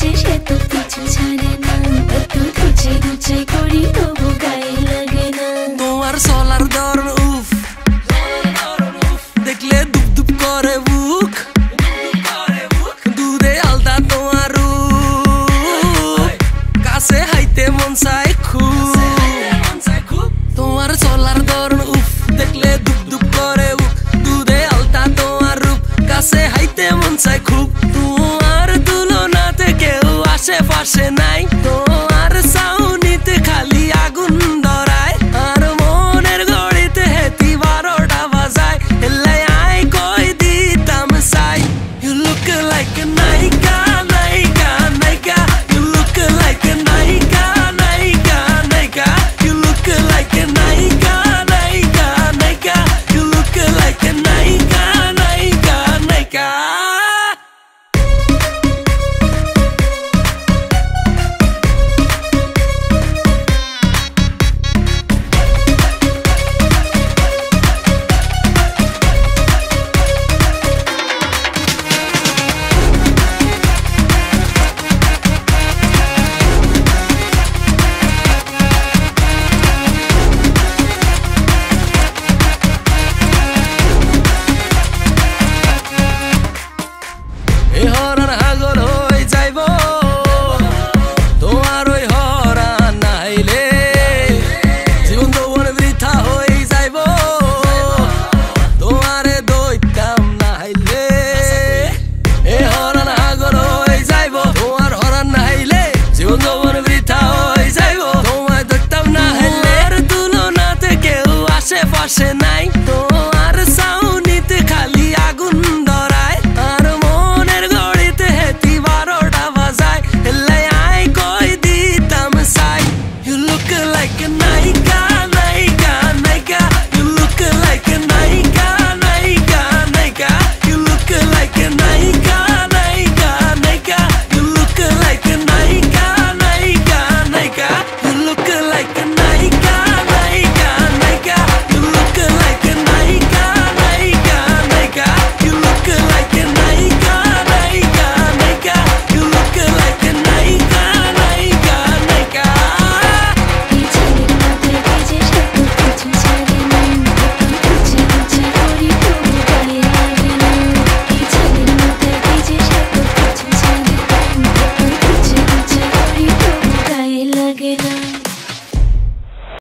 Say, hey, them on say, cook, do or do not take a wash, a fashion.